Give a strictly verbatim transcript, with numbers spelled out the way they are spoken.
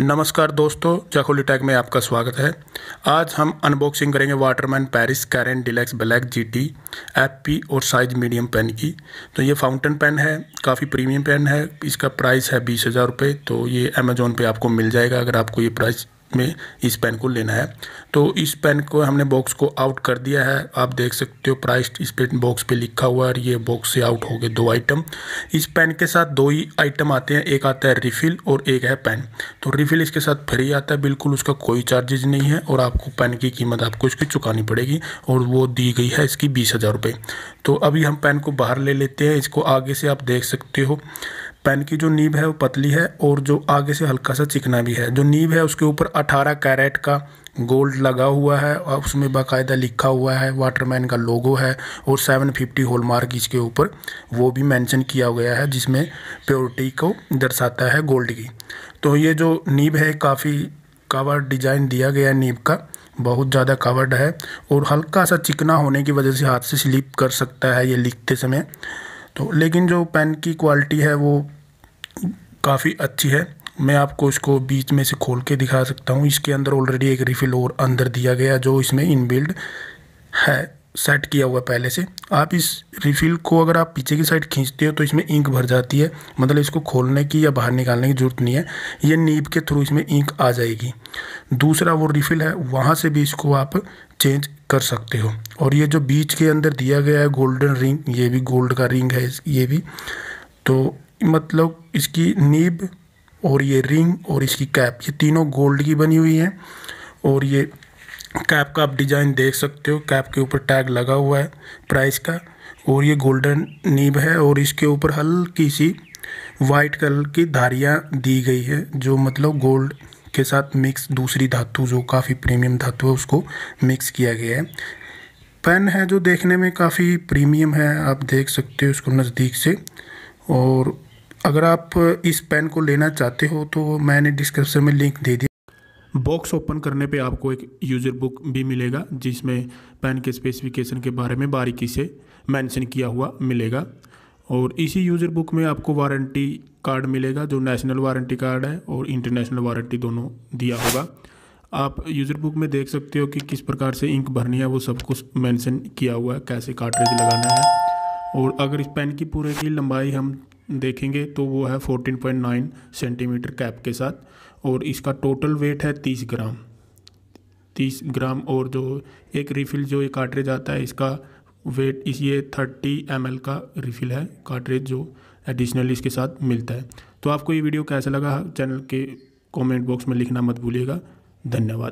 नमस्कार दोस्तों, जाखोली टेक में आपका स्वागत है। आज हम अनबॉक्सिंग करेंगे Waterman Paris Carene deluxe black GT F P और साइज मीडियम पेन की। तो ये फाउंटेन पेन है, काफ़ी प्रीमियम पेन है। इसका प्राइस है बीस हज़ार रुपये। तो ये अमेज़ॉन पे आपको मिल जाएगा अगर आपको ये प्राइस में इस पेन को लेना है। तो इस पेन को हमने बॉक्स को आउट कर दिया है। आप देख सकते हो प्राइस इस पे बॉक्स पे लिखा हुआ है और ये बॉक्स से आउट हो गए दो आइटम। इस पेन के साथ दो ही आइटम आते हैं, एक आता है रिफ़िल और एक है पेन। तो रिफ़िल इसके साथ फ्री आता है, बिल्कुल उसका कोई चार्जेज नहीं है और आपको पेन की कीमत आपको इसकी चुकानी पड़ेगी और वो दी गई है इसकी बीस हज़ार रुपये। तो अभी हम पेन को बाहर ले लेते हैं। इसको आगे से आप देख सकते हो पेन की जो नीब है वो पतली है और जो आगे से हल्का सा चिकना भी है। जो नीब है उसके ऊपर अठारह कैरेट का गोल्ड लगा हुआ है और उसमें बाकायदा लिखा हुआ है, वाटरमैन का लोगो है और सात सौ पचास हॉलमार्क इसके ऊपर वो भी मेंशन किया गया है, जिसमें प्योरिटी को दर्शाता है गोल्ड की। तो ये जो नीब है काफ़ी कावर डिज़ाइन दिया गया है, नीब का बहुत ज़्यादा कावर्ड है और हल्का सा चिकना होने की वजह से हाथ से स्लिप कर सकता है ये लिखते समय। तो लेकिन जो पेन की क्वालिटी है वो काफ़ी अच्छी है। मैं आपको इसको बीच में से खोल के दिखा सकता हूँ। इसके अंदर ऑलरेडी एक रिफ़िल और अंदर दिया गया जो इसमें इनबिल्ड है, सेट किया हुआ पहले से। आप इस रिफ़िल को अगर आप पीछे की साइड खींचते हो तो इसमें इंक भर जाती है, मतलब इसको खोलने की या बाहर निकालने की ज़रूरत नहीं है, ये नीब के थ्रू इसमें इंक आ जाएगी। दूसरा वो रिफ़िल है, वहाँ से भी इसको आप चेंज कर सकते हो। और ये जो बीच के अंदर दिया गया है गोल्डन रिंग, ये भी गोल्ड का रिंग है ये भी। तो मतलब इसकी नीब और ये रिंग और इसकी कैप, ये तीनों गोल्ड की बनी हुई है। और ये कैप का आप डिज़ाइन देख सकते हो, कैप के ऊपर टैग लगा हुआ है प्राइस का। और ये गोल्डन नीब है और इसके ऊपर हल्की सी वाइट कलर की धारियाँ दी गई है, जो मतलब गोल्ड के साथ मिक्स दूसरी धातु जो काफ़ी प्रीमियम धातु है उसको मिक्स किया गया है। पेन है जो देखने में काफ़ी प्रीमियम है, आप देख सकते हो उसको नज़दीक से। और अगर आप इस पेन को लेना चाहते हो तो मैंने डिस्क्रिप्शन में लिंक दे दिया। बॉक्स ओपन करने पे आपको एक यूज़र बुक भी मिलेगा, जिसमें पेन के स्पेसिफिकेशन के बारे में बारीकी से मेंशन किया हुआ मिलेगा। और इसी यूज़र बुक में आपको वारंटी कार्ड मिलेगा, जो नेशनल वारंटी कार्ड है और इंटरनेशनल वारंटी दोनों दिया होगा। आप यूज़र बुक में देख सकते हो कि किस प्रकार से इंक भरनी है, वो सब कुछ मेंशन किया हुआ है, कैसे कार्ट्रिज लगाना है। और अगर इस पेन की पूरे की लंबाई हम देखेंगे तो वो है चौदह पॉइंट नौ सेंटीमीटर कैप के साथ। और इसका टोटल वेट है तीस ग्राम तीस ग्राम। और जो एक रिफ़िल जो ये कार्ट्रिज आता है इसका वेट इस ये तीस एम एल का रिफ़िल है कार्ट्रिज, जो एडिशनली इसके साथ मिलता है। तो आपको ये वीडियो कैसा लगा चैनल के कमेंट बॉक्स में लिखना मत भूलिएगा। धन्यवाद।